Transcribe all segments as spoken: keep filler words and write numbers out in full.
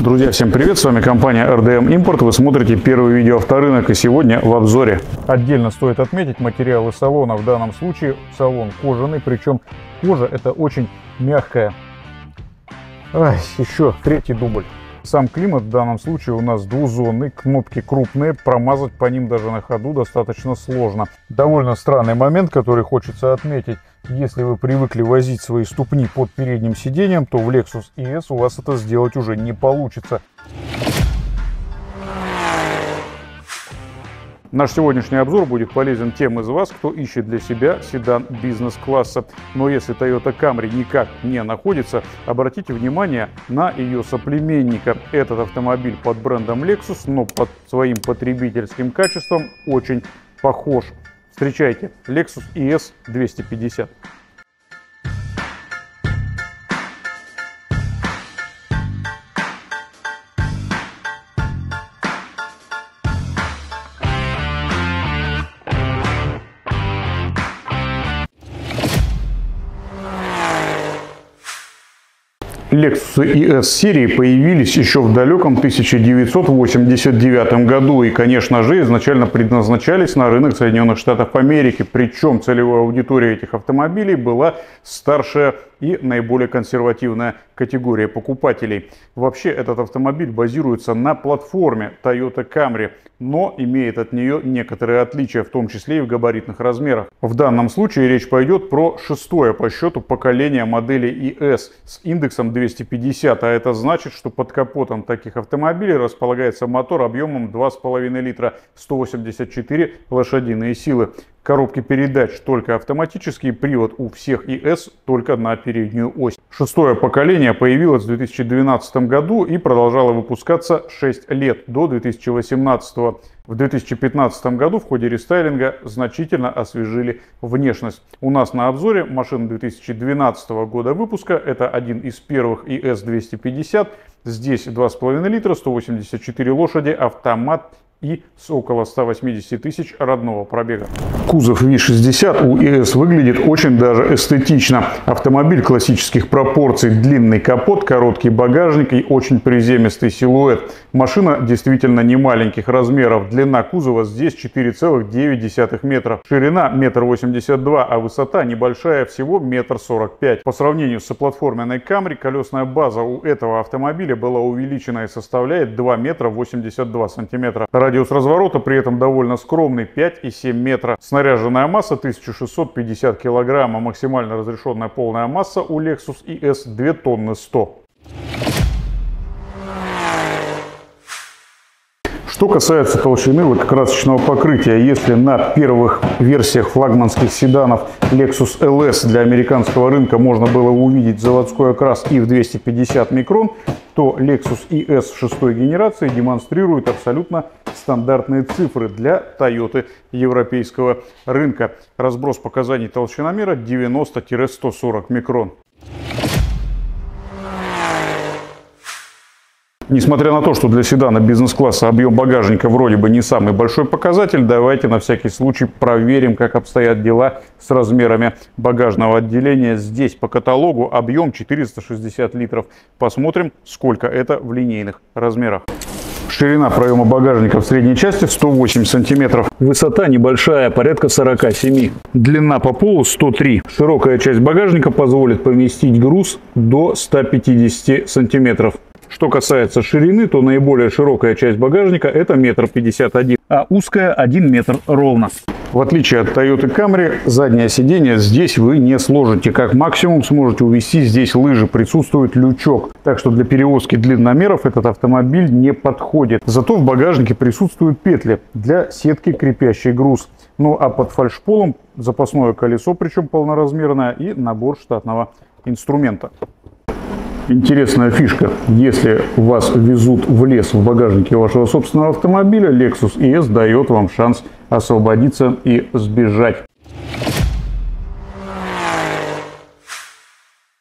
Друзья, всем привет! С вами компания эр дэ эм Import. Вы смотрите первое видео авторынок, и сегодня в обзоре. Отдельно стоит отметить материалы салона. В данном случае салон кожаный, причем кожа это очень мягкая. Ай, еще третий дубль. Сам климат в данном случае у нас двузонный, кнопки крупные, промазать по ним даже на ходу достаточно сложно. Довольно странный момент, который хочется отметить. Если вы привыкли возить свои ступни под передним сиденьем, то в Lexus и эс у вас это сделать уже не получится. Наш сегодняшний обзор будет полезен тем из вас, кто ищет для себя седан бизнес-класса. Но если Toyota Camry никак не находится, обратите внимание на ее соплеменника. Этот автомобиль под брендом Lexus, но под своим потребительским качеством очень похож. Встречайте, Lexus и эс двести пятьдесят. Lexus и эс серии появились еще в далеком тысяча девятьсот восемьдесят девятом году и, конечно же, изначально предназначались на рынок Соединенных Штатов Америки. Причем целевая аудитория этих автомобилей была старшая и наиболее консервативная категория покупателей. Вообще, этот автомобиль базируется на платформе Toyota Camry, но имеет от нее некоторые отличия, в том числе и в габаритных размерах. В данном случае речь пойдет про шестое по счету поколение модели и эс с индексом двести пятьдесят, а это значит, что под капотом таких автомобилей располагается мотор объемом два с половиной литра, сто восемьдесят четыре лошадиные силы. Коробки передач только автоматические, привод у всех и эс только на переднюю ось. Шестое поколение появилось в две тысячи двенадцатом году и продолжало выпускаться шесть лет, до две тысячи восемнадцатого. В две тысячи пятнадцатом году в ходе рестайлинга значительно освежили внешность. У нас на обзоре машина две тысячи двенадцатого года выпуска, это один из первых и эс двести пятьдесят. Здесь два с половиной литра, сто восемьдесят четыре лошади, автомат и с около ста восьмидесяти тысяч родного пробега. Кузов ви шестьдесят у и эс выглядит очень даже эстетично. Автомобиль классических пропорций, длинный капот, короткий багажник и очень приземистый силуэт. Машина действительно не маленьких размеров. Длина кузова здесь четыре целых девять десятых метра. Ширина один метр восемьдесят два, а высота небольшая, всего один метр сорок пять. По сравнению со платформенной Camry, колесная база у этого автомобиля была увеличена и составляет два метра восемьдесят два сантиметра. Радиус разворота при этом довольно скромный, пять и семь метра. Снаряженная масса тысяча шестьсот пятьдесят килограмм, а максимально разрешенная полная масса у Lexus и эс две тонны сто. Что касается толщины лакокрасочного покрытия, если на первых версиях флагманских седанов Lexus эл эс для американского рынка можно было увидеть заводской окрас и в двести пятьдесят микрон, то Lexus и эс шестой генерации демонстрирует абсолютно стандартные цифры для Toyota европейского рынка. Разброс показаний толщиномера девяносто — сто сорок микрон. Несмотря на то, что для седана бизнес-класса объем багажника вроде бы не самый большой показатель, давайте на всякий случай проверим, как обстоят дела с размерами багажного отделения. Здесь по каталогу объем четыреста шестьдесят литров. Посмотрим, сколько это в линейных размерах. Ширина проема багажника в средней части сто восемь сантиметров. Высота небольшая, порядка сорока семи. Длина по полу сто три. Широкая часть багажника позволит поместить груз до ста пятидесяти сантиметров. Что касается ширины, то наиболее широкая часть багажника это метр пятьдесят один, а узкая один метр ровно. В отличие от Toyota Camry, заднее сиденье здесь вы не сложите. Как максимум сможете увести здесь лыжи, присутствует лючок. Так что для перевозки длинномеров этот автомобиль не подходит. Зато в багажнике присутствуют петли для сетки, крепящей груз. Ну а под фальшполом запасное колесо, причем полноразмерное, и набор штатного инструмента. Интересная фишка. Если вас везут в лес в багажнике вашего собственного автомобиля, Lexus и эс дает вам шанс освободиться и сбежать.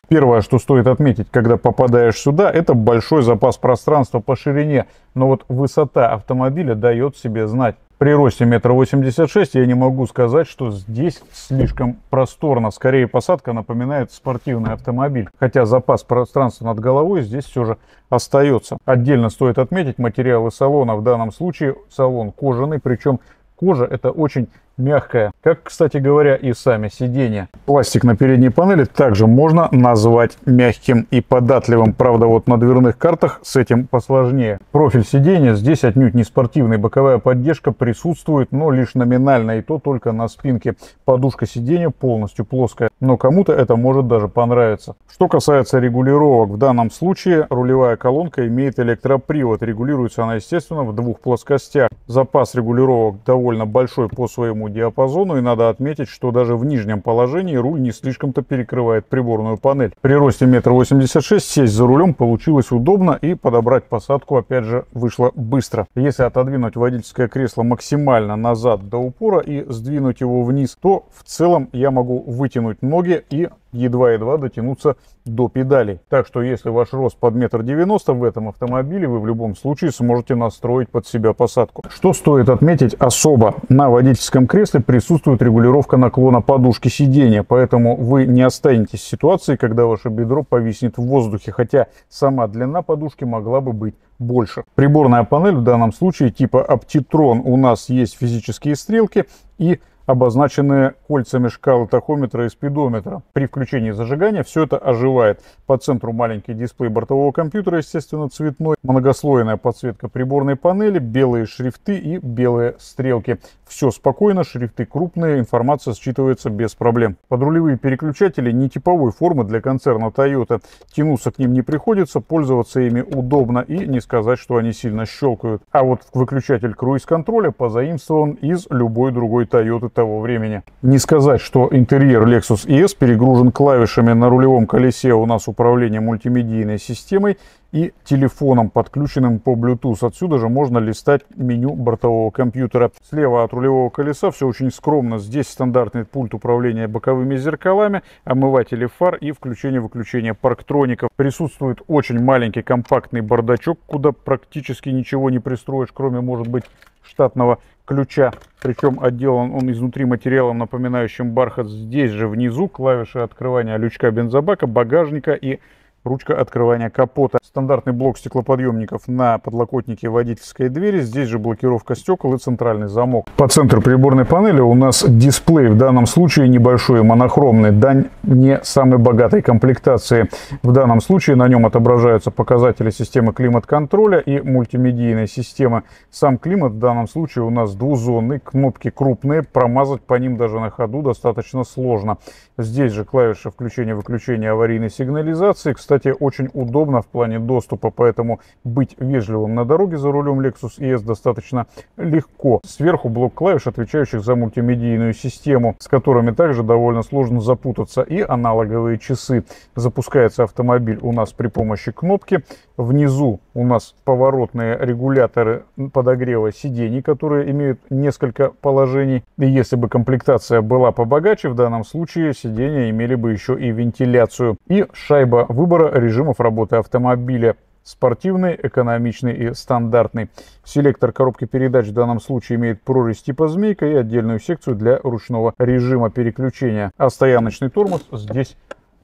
Первое, что стоит отметить, когда попадаешь сюда, это большой запас пространства по ширине. Но вот высота автомобиля дает себе знать. При росте метр восемьдесят шесть я не могу сказать, что здесь слишком просторно. Скорее, посадка напоминает спортивный автомобиль. Хотя запас пространства над головой здесь все же остается. Отдельно стоит отметить материалы салона. В данном случае салон кожаный, причем кожа это очень мягкая. Как, кстати говоря, и сами сиденья. Пластик на передней панели также можно назвать мягким и податливым. Правда, вот на дверных картах с этим посложнее. Профиль сиденья здесь отнюдь не спортивный. Боковая поддержка присутствует, но лишь номинально, и то только на спинке. Подушка сиденья полностью плоская, но кому-то это может даже понравиться. Что касается регулировок, в данном случае рулевая колонка имеет электропривод. Регулируется она, естественно, в двух плоскостях. Запас регулировок довольно большой по своему диапазону, и надо отметить, что даже в нижнем положении руль не слишком-то перекрывает приборную панель. При росте метр восемьдесят шесть сесть за рулем получилось удобно, и подобрать посадку опять же вышло быстро. Если отодвинуть водительское кресло максимально назад до упора и сдвинуть его вниз, то в целом я могу вытянуть ноги и едва-едва дотянуться до педалей. Так что если ваш рост под метр девяносто, в этом автомобиле вы в любом случае сможете настроить под себя посадку. Что стоит отметить особо? На водительском кресле присутствует регулировка наклона подушки сидения, поэтому вы не останетесь в ситуации, когда ваше бедро повиснет в воздухе, хотя сама длина подушки могла бы быть больше. Приборная панель в данном случае типа Optitron. У нас есть физические стрелки и обозначенные кольцами шкалы тахометра и спидометра. При включении зажигания все это оживает. По центру маленький дисплей бортового компьютера, естественно, цветной. Многослойная подсветка приборной панели, белые шрифты и белые стрелки. Все спокойно, шрифты крупные, информация считывается без проблем. Подрулевые переключатели не типовой формы для концерна Toyota. Тянуться к ним не приходится, пользоваться ими удобно и не сказать, что они сильно щелкают. А вот выключатель круиз-контроля позаимствован из любой другой Toyota того времени. Не сказать, что интерьер Lexus и эс перегружен клавишами. На рулевом колесе у нас управление мультимедийной системой и телефоном, подключенным по Bluetooth. Отсюда же можно листать меню бортового компьютера. Слева от рулевого колеса все очень скромно. Здесь стандартный пульт управления боковыми зеркалами, омыватели фар и включение-выключение парктроников. Присутствует очень маленький компактный бардачок, куда практически ничего не пристроишь, кроме, может быть, штатного ключа. Причем отделан он изнутри материалом, напоминающим бархат. Здесь же внизу клавиши открывания лючка бензобака, багажника и ручка открывания капота. Стандартный блок стеклоподъемников на подлокотнике водительской двери. Здесь же блокировка стекол и центральный замок. По центру приборной панели у нас дисплей. В данном случае небольшой и монохромный. Дань не самой богатой комплектации. В данном случае на нем отображаются показатели системы климат-контроля и мультимедийной системы. Сам климат в данном случае у нас двузонный. Кнопки крупные. Промазать по ним даже на ходу достаточно сложно. Здесь же клавиши включения-выключения аварийной сигнализации. Кстати, Кстати, очень удобно в плане доступа, поэтому быть вежливым на дороге за рулем Lexus и эс достаточно легко. Сверху блок клавиш, отвечающих за мультимедийную систему, с которыми также довольно сложно запутаться, и аналоговые часы. Запускается автомобиль у нас при помощи кнопки. Внизу у нас поворотные регуляторы подогрева сидений, которые имеют несколько положений. И если бы комплектация была побогаче, в данном случае сидения имели бы еще и вентиляцию. И шайба выбора режимов работы автомобиля: спортивный, экономичный и стандартный. Селектор коробки передач в данном случае имеет прорезь типа змейка и отдельную секцию для ручного режима переключения, а стояночный тормоз здесь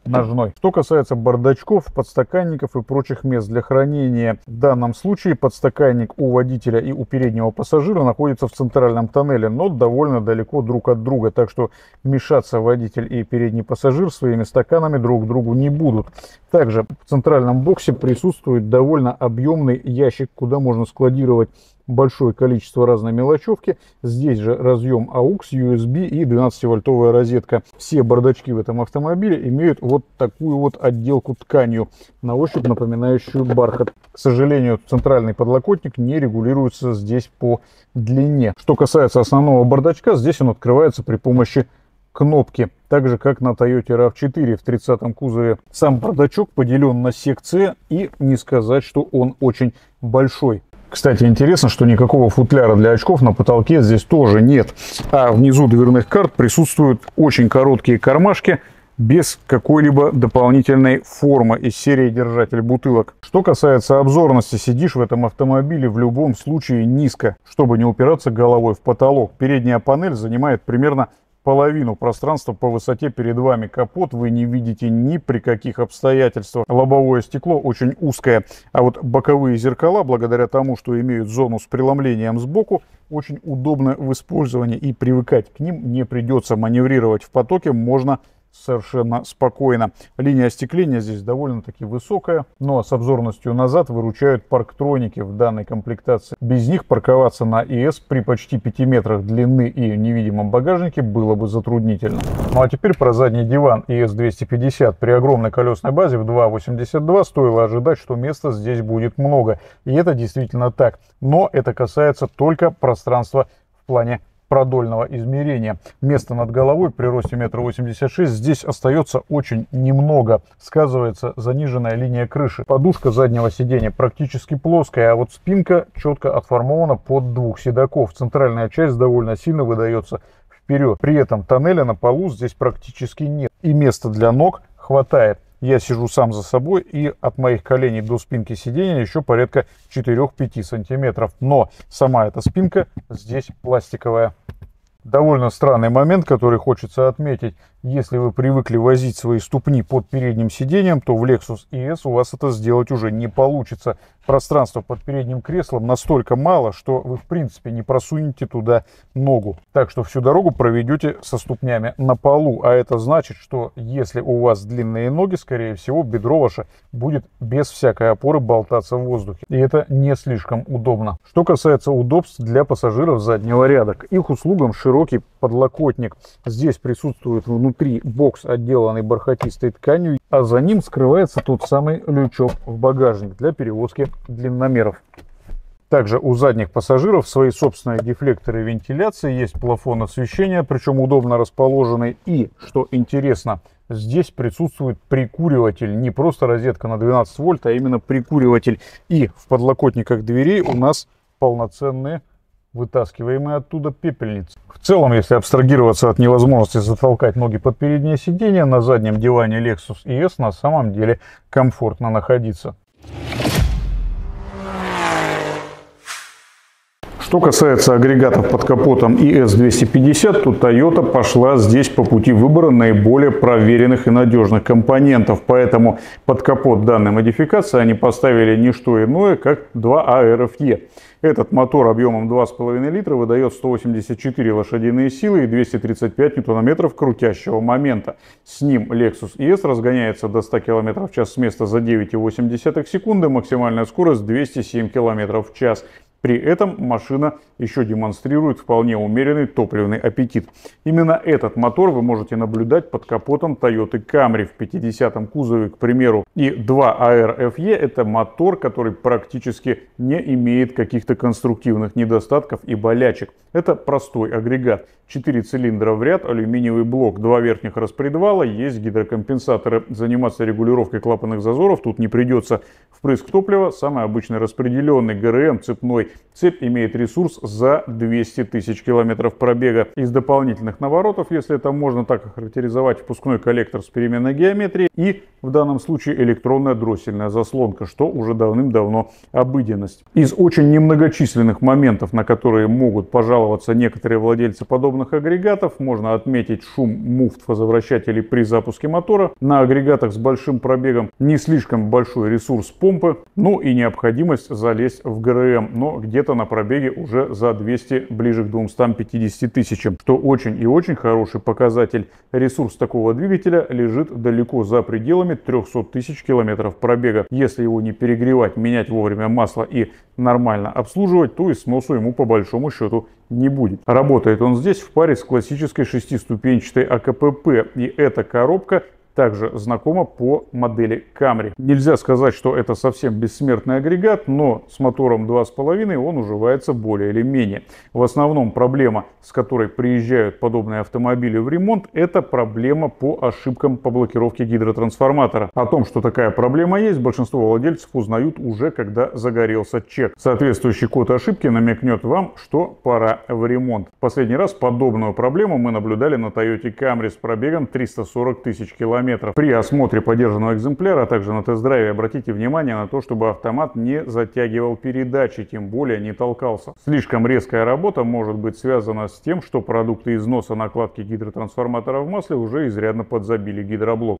ножной. Что касается бардачков, подстаканников и прочих мест для хранения, в данном случае подстаканник у водителя и у переднего пассажира находится в центральном тоннеле, но довольно далеко друг от друга, так что мешаться водитель и передний пассажир своими стаканами друг к другу не будут. Также в центральном боксе присутствует довольно объемный ящик, куда можно складировать большое количество разной мелочевки. Здесь же разъем а у икс, ю эс би и двенадцативольтовая розетка. Все бардачки в этом автомобиле имеют вот такую вот отделку тканью, на ощупь напоминающую бархат. К сожалению, центральный подлокотник не регулируется здесь по длине. Что касается основного бардачка, здесь он открывается при помощи кнопки, так же как на Toyota рав четыре в тридцатом кузове. Сам бардачок поделен на секции, и не сказать, что он очень большой. Кстати, интересно, что никакого футляра для очков на потолке здесь тоже нет. А внизу дверных карт присутствуют очень короткие кармашки, без какой-либо дополнительной формы из серии держатель бутылок. Что касается обзорности, сидишь в этом автомобиле в любом случае низко, чтобы не упираться головой в потолок. Передняя панель занимает примерно половину пространства по высоте перед вами. Капот вы не видите ни при каких обстоятельствах. Лобовое стекло очень узкое, а вот боковые зеркала, благодаря тому, что имеют зону с преломлением сбоку, очень удобно в использовании, и привыкать к ним не придется. Маневрировать в потоке можно совершенно спокойно. Линия остекления здесь довольно-таки высокая, но с обзорностью назад выручают парктроники в данной комплектации. Без них парковаться на и эс при почти пяти метрах длины и невидимом багажнике было бы затруднительно. Ну а теперь про задний диван и эс двести пятьдесят. При огромной колесной базе в два восемьдесят два стоило ожидать, что места здесь будет много. И это действительно так. Но это касается только пространства в плане продольного измерения. Места над головой при росте метр восемьдесят шесть здесь остается очень немного. Сказывается заниженная линия крыши. Подушка заднего сидения практически плоская, а вот спинка четко отформована под двух седаков. Центральная часть довольно сильно выдается вперед. При этом тоннеля на полу здесь практически нет. И места для ног хватает. Я сижу сам за собой, и от моих коленей до спинки сиденья еще порядка четырёх-пяти сантиметров. Но сама эта спинка здесь пластиковая. Довольно странный момент, который хочется отметить. Если вы привыкли возить свои ступни под передним сиденьем, то в Lexus и эс у вас это сделать уже не получится. Пространства под передним креслом настолько мало, что вы в принципе не просунете туда ногу. Так что всю дорогу проведете со ступнями на полу. А это значит, что если у вас длинные ноги, скорее всего, бедро ваше будет без всякой опоры болтаться в воздухе. И это не слишком удобно. Что касается удобств для пассажиров заднего ряда, к их услугам широкие широкий подлокотник. Здесь присутствует внутри бокс, отделанный бархатистой тканью, а за ним скрывается тот самый лючок в багажник для перевозки длинномеров. Также у задних пассажиров свои собственные дефлекторы вентиляции, есть плафон освещения, причем удобно расположенный. И, что интересно, здесь присутствует прикуриватель, не просто розетка на двенадцать вольт, а именно прикуриватель. И в подлокотниках дверей у нас полноценные вытаскиваемые оттуда пепельницы. В целом, если абстрагироваться от невозможности затолкать ноги под переднее сиденье, на заднем диване Lexus и эс на самом деле комфортно находиться. Что касается агрегатов под капотом и эс двести пятьдесят, то Toyota пошла здесь по пути выбора наиболее проверенных и надежных компонентов. Поэтому под капот данной модификации они поставили не что иное, как два а эр эф е. Этот мотор объемом два с половиной литра выдает сто восемьдесят четыре лошадиные силы и двести тридцать пять ньютон-метров крутящего момента. С ним Lexus и эс разгоняется до ста километров в час с места за девять и восемь десятых секунды, максимальная скорость двести семь километров в час. При этом машина еще демонстрирует вполне умеренный топливный аппетит. Именно этот мотор вы можете наблюдать под капотом Toyota Camry в пятидесятом кузове, к примеру. И два а эр эф е это мотор, который практически не имеет каких-то конструктивных недостатков и болячек. Это простой агрегат. четыре цилиндра в ряд, алюминиевый блок, два верхних распредвала, есть гидрокомпенсаторы. Заниматься регулировкой клапанных зазоров тут не придется. Впрыск топлива самый обычный распределенный, гэ эр эм цепной. Цепь имеет ресурс за двести тысяч километров пробега. Из дополнительных наворотов, если это можно так охарактеризовать, впускной коллектор с переменной геометрией и в данном случае электронная дроссельная заслонка, что уже давным-давно обыденность. Из очень немногочисленных моментов, на которые могут пожаловаться некоторые владельцы подобных агрегатов, можно отметить шум муфт фазовращателей при запуске мотора. На агрегатах с большим пробегом не слишком большой ресурс помпы, ну и необходимость залезть в гэ эр эм, но где-то на пробеге уже за двести, ближе к двумстам пятидесяти тысячам, что очень и очень хороший показатель. Ресурс такого двигателя лежит далеко за пределами трёхсот тысяч километров пробега. Если его не перегревать, менять вовремя масло и нормально обслуживать, то и сносу ему по большому счету не будет. Работает он здесь в паре с классической шестиступенчатой а ка пэ пэ, и эта коробка также знакома по модели Camry. Нельзя сказать, что это совсем бессмертный агрегат, но с мотором два с половиной он уживается более или менее. В основном проблема, с которой приезжают подобные автомобили в ремонт, это проблема по ошибкам по блокировке гидротрансформатора. О том, что такая проблема есть, большинство владельцев узнают уже, когда загорелся чек. Соответствующий код ошибки намекнет вам, что пора в ремонт. В последний раз подобную проблему мы наблюдали на Toyota Camry с пробегом триста сорок тысяч километров. При осмотре подержанного экземпляра, а также на тест-драйве обратите внимание на то, чтобы автомат не затягивал передачи, тем более не толкался. Слишком резкая работа может быть связана с тем, что продукты износа накладки гидротрансформатора в масле уже изрядно подзабили гидроблок.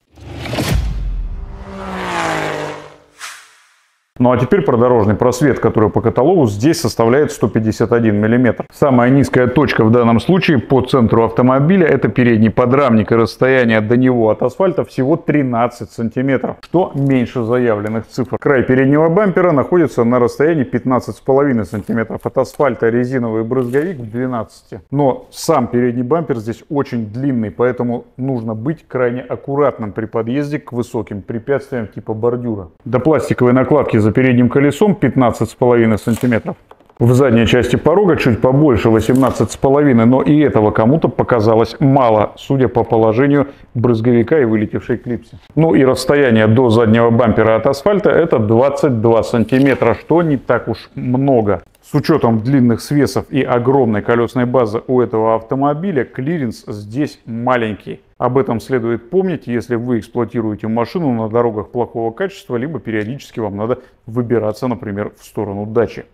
Ну а теперь про дорожный просвет, который по каталогу здесь составляет сто пятьдесят один миллиметр. Самая низкая точка в данном случае по центру автомобиля — это передний подрамник, и расстояние до него от асфальта всего тринадцать сантиметров, что меньше заявленных цифр. Край переднего бампера находится на расстоянии пятнадцать с половиной сантиметров от асфальта, резиновый брызговик в двенадцати. Но сам передний бампер здесь очень длинный, поэтому нужно быть крайне аккуратным при подъезде к высоким препятствиям типа бордюра. До пластиковой накладки за передним колесом пятнадцать с половиной сантиметров. В задней части порога чуть побольше, восемнадцать с половиной, но и этого кому-то показалось мало, судя по положению брызговика и вылетевшей клипсы. Ну и расстояние до заднего бампера от асфальта — это двадцать два сантиметра, что не так уж много. С учетом длинных свесов и огромной колесной базы у этого автомобиля клиренс здесь маленький. Об этом следует помнить, если вы эксплуатируете машину на дорогах плохого качества, либо периодически вам надо выбираться, например, в сторону дачи.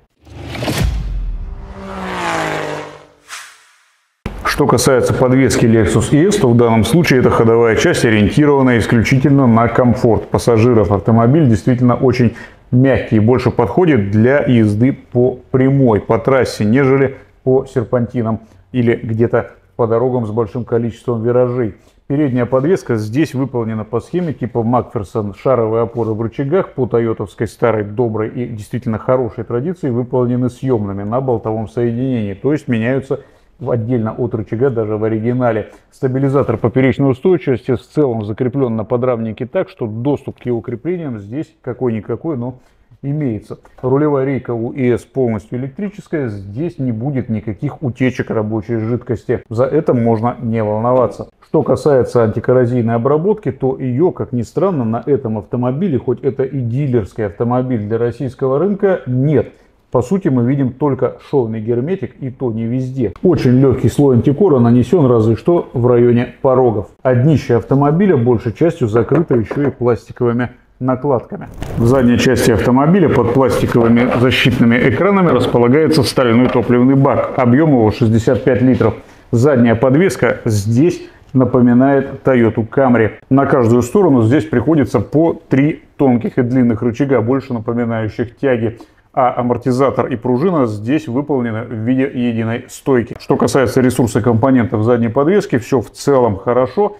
Что касается подвески Lexus и эс, то в данном случае это ходовая часть, ориентированная исключительно на комфорт пассажиров. Автомобиль действительно очень мягкий и больше подходит для езды по прямой, по трассе, нежели по серпантинам или где-то по дорогам с большим количеством виражей. Передняя подвеска здесь выполнена по схеме типа Макферсон. Шаровые опоры в рычагах по тойотовской старой, доброй и действительно хорошей традиции выполнены съемными на болтовом соединении, то есть меняются отдельно от рычага даже в оригинале. Стабилизатор поперечной устойчивости в целом закреплен на подрамнике так, что доступ к его креплениям здесь какой-никакой, но имеется. Рулевая рейка у и эс полностью электрическая, здесь не будет никаких утечек рабочей жидкости, за это можно не волноваться. Что касается антикоррозийной обработки, то ее, как ни странно, на этом автомобиле, хоть это и дилерский автомобиль для российского рынка, нет. По сути, мы видим только шовный герметик, и то не везде. Очень легкий слой антикора нанесен разве что в районе порогов. А днище автомобиля большей частью закрыто еще и пластиковыми накладками. В задней части автомобиля под пластиковыми защитными экранами располагается стальной топливный бак. Объем его шестьдесят пять литров. Задняя подвеска здесь напоминает Toyota Camry. На каждую сторону здесь приходится по три тонких и длинных рычага, больше напоминающих тяги. А амортизатор и пружина здесь выполнены в виде единой стойки. Что касается ресурса компонентов задней подвески, все в целом хорошо.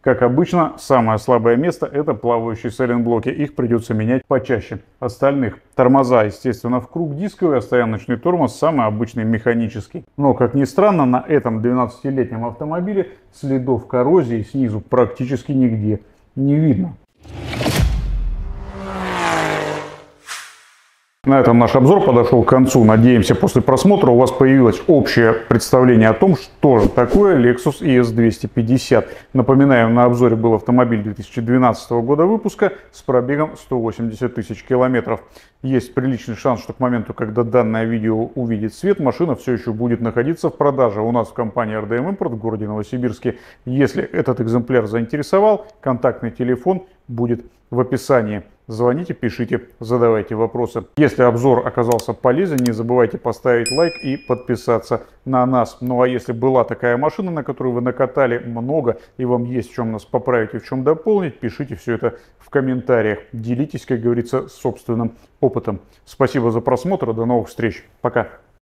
Как обычно, самое слабое место — это плавающие сайлентблоки. Их придется менять почаще остальных. Тормоза, естественно, в круг дисковый, а стояночный тормоз самый обычный механический. Но, как ни странно, на этом двенадцатилетнем автомобиле следов коррозии снизу практически нигде не видно. На этом наш обзор подошел к концу. Надеемся, после просмотра у вас появилось общее представление о том, что же такое Lexus и эс двести пятьдесят. Напоминаем, на обзоре был автомобиль две тысячи двенадцатого года выпуска с пробегом сто восемьдесят тысяч километров. Есть приличный шанс, что к моменту, когда данное видео увидит свет, машина все еще будет находиться в продаже у нас в компании эр дэ эм Import в городе Новосибирске. Если этот экземпляр заинтересовал, контактный телефон будет в описании. Звоните, пишите, задавайте вопросы. Если обзор оказался полезен, не забывайте поставить лайк и подписаться на нас. Ну а если была такая машина, на которую вы накатали много, и вам есть в чем нас поправить и в чем дополнить, пишите все это в комментариях. Делитесь, как говорится, собственным опытом. Спасибо за просмотр, до новых встреч. Пока.